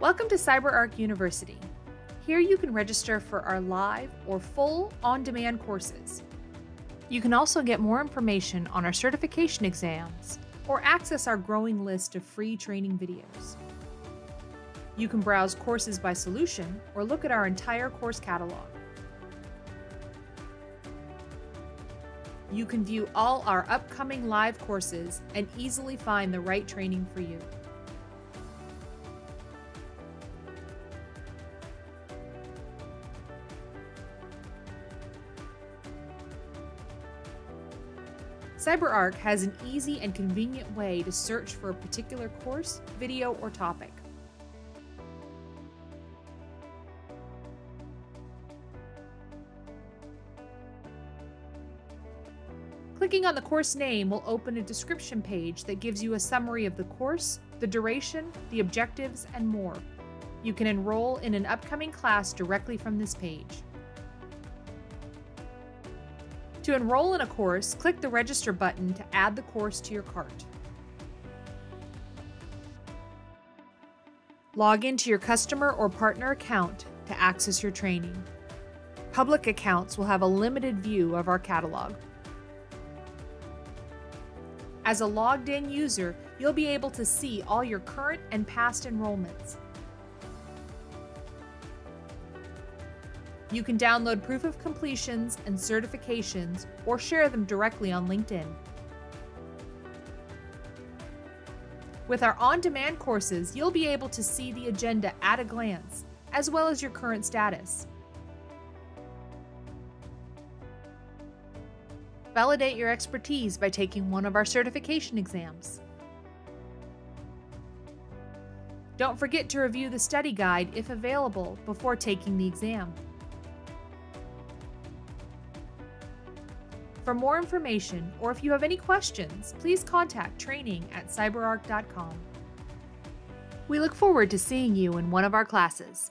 Welcome to CyberArk University. Here you can register for our live or full on-demand courses. You can also get more information on our certification exams or access our growing list of free training videos. You can browse courses by solution or look at our entire course catalog. You can view all our upcoming live courses and easily find the right training for you. CyberArk has an easy and convenient way to search for a particular course, video, or topic. Clicking on the course name will open a description page that gives you a summary of the course, the duration, the objectives, and more. You can enroll in an upcoming class directly from this page. To enroll in a course, click the register button to add the course to your cart. Log into your customer or partner account to access your training. Public accounts will have a limited view of our catalog. As a logged-in user, you'll be able to see all your current and past enrollments. You can download proof of completions and certifications or share them directly on LinkedIn. With our on-demand courses, you'll be able to see the agenda at a glance, as well as your current status. Validate your expertise by taking one of our certification exams. Don't forget to review the study guide, if available, before taking the exam. For more information, or if you have any questions, please contact training@cyberark.com. We look forward to seeing you in one of our classes.